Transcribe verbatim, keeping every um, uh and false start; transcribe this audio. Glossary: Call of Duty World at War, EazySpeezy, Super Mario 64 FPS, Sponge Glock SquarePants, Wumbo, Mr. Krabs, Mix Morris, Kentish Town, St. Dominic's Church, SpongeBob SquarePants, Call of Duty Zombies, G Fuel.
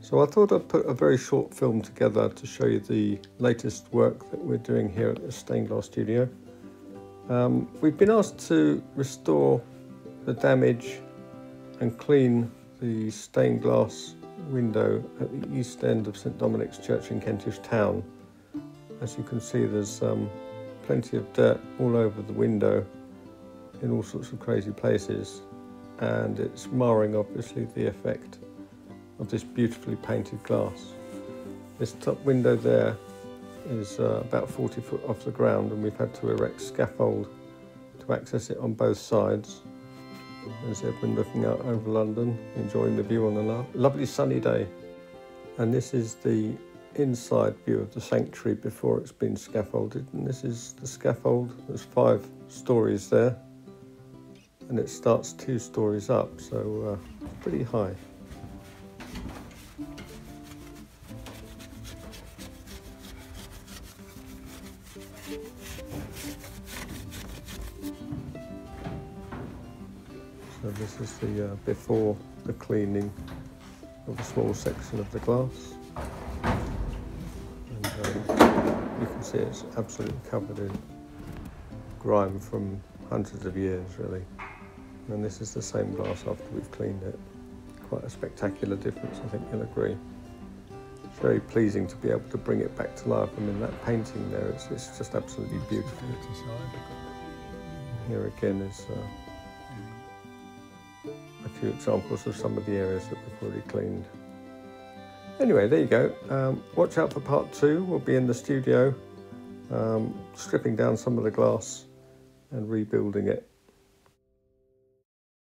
So I thought I'd put a very short film together to show you the latest work that we're doing here at the Stained Glass Studio. Um, we've been asked to restore the damage and clean the stained glass window at the east end of Saint Dominic's Church in Kentish Town. As you can see, there's um, plenty of dirt all over the window in all sorts of crazy places, and it's marring obviously the effect of this beautifully painted glass. This top window there is uh, about forty foot off the ground, and we've had to erect scaffold to access it on both sides. There's Edwin looking out over London, enjoying the view on a lovely sunny day. And this is the inside view of the sanctuary before it's been scaffolded, and this is the scaffold. There's five stories there, and it starts two stories up, so uh, pretty high. So this is the uh, before the cleaning of a small section of the glass, and um, you can see it's absolutely covered in grime from hundreds of years really. And this is the same glass after we've cleaned it. Quite a spectacular difference, I think you'll agree. It's very pleasing to be able to bring it back to life. I mean, that painting there, it's, it's just absolutely beautiful. Here again is uh, few examples of some of the areas that we've already cleaned. Anyway, there you go. Um, watch out for part two. We'll be in the studio um, stripping down some of the glass and rebuilding it.